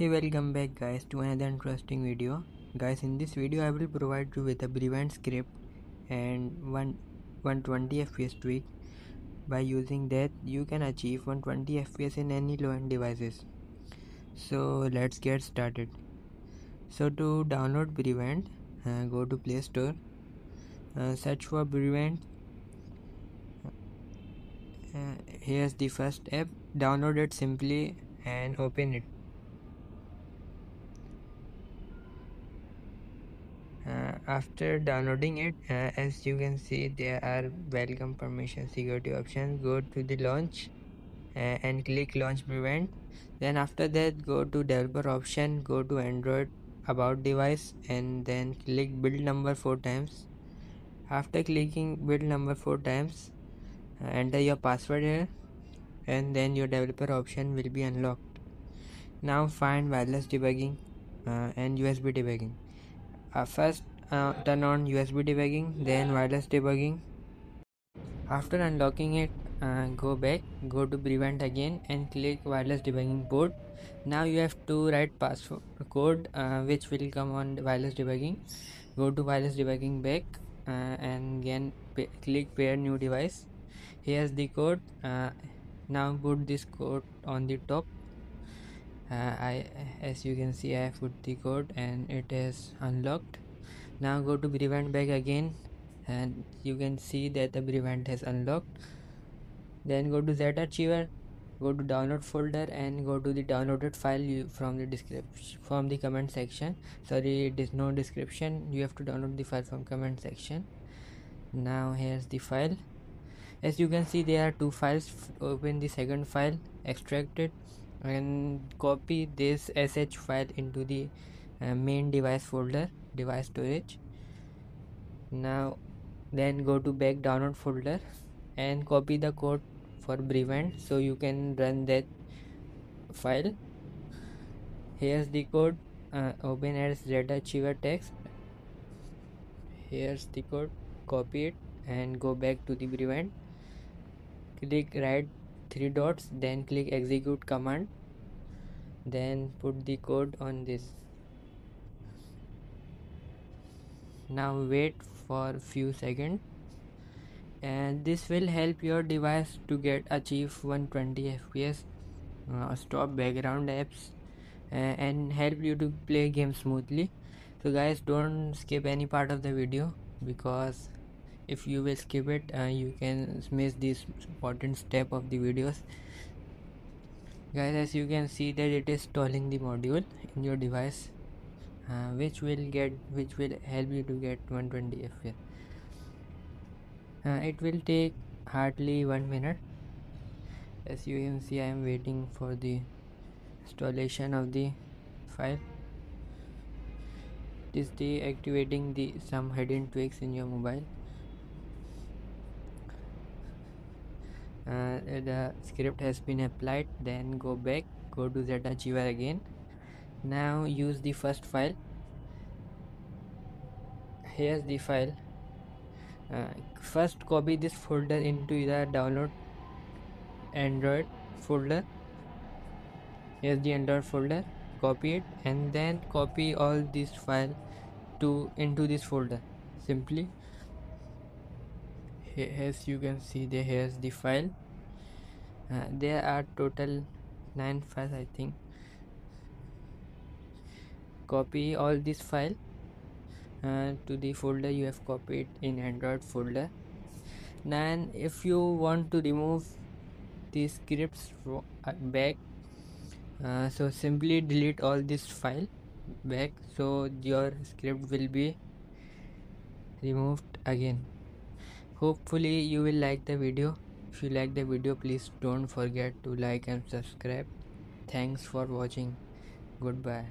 Hey, welcome back guys to another interesting video. Guys, in this video I will provide you with a Brevent script and 120 fps tweak. By using that you can achieve 120 fps in any low-end devices. So let's get started. So to download Brevent, go to Play Store, search for Brevent. Here's the first app. Download it simply and open it. After downloading it, as you can see, there are welcome, permission, security options. Go to the launch and click launch Brevent. Then after that, go to developer option, go to Android about device, and then click build number 4 times. After clicking build number 4 times, enter your password here, and then your developer option will be unlocked. Now find wireless debugging and USB debugging. First turn on USB debugging, then wireless debugging. After unlocking it, go back, go to Brevent again and click wireless debugging port. Now you have to write password code which will come on wireless debugging. Go to wireless debugging back and again click pair new device. Here's the code. Now put this code on the top. As you can see, I have put the code and it is unlocked. Now go to Brevent back again and you can see that the Brevent has unlocked. Then go to ZArchiver, go to download folder and go to the downloaded file from the comment section. Sorry, it is no description. You have to download the file from comment section. Now here's the file. As you can see, there are two files. Open the second file, extract it, and copy this sh file into the main device folder, device storage. Now then go to back download folder and copy the code for Brevent so you can run that file. Here's the code. Open as ZArchiver text. Here's the code, copy it and go back to the Brevent, click right 3 dots, then click execute command, then put the code on this. Now wait for few seconds, and this will help your device to achieve 120 fps, stop background apps, and help you to play games smoothly. So guys, don't skip any part of the video, because if you will skip it, you can miss this important step of the videos. Guys, as you can see that it is stalling the module in your device, which will help you to get 120 fps. It will take hardly 1 minute. As you can see, I am waiting for the installation of the file. It is deactivating some hidden tweaks in your mobile. The script has been applied. Then go back, go to ZArchiver again. Now use the first file. Here's the file. First copy this folder into the download Android folder. Here's the Android folder, copy it and then copy all this file into this folder simply. As you can see, here's the file. There are total 9 files, I think. Copy all this file to the folder you have copied in Android folder. Now if you want to remove these scripts back, so simply delete all this file back, so your script will be removed again. Hopefully you will like the video. If you like the video, please don't forget to like and subscribe. Thanks for watching. Goodbye.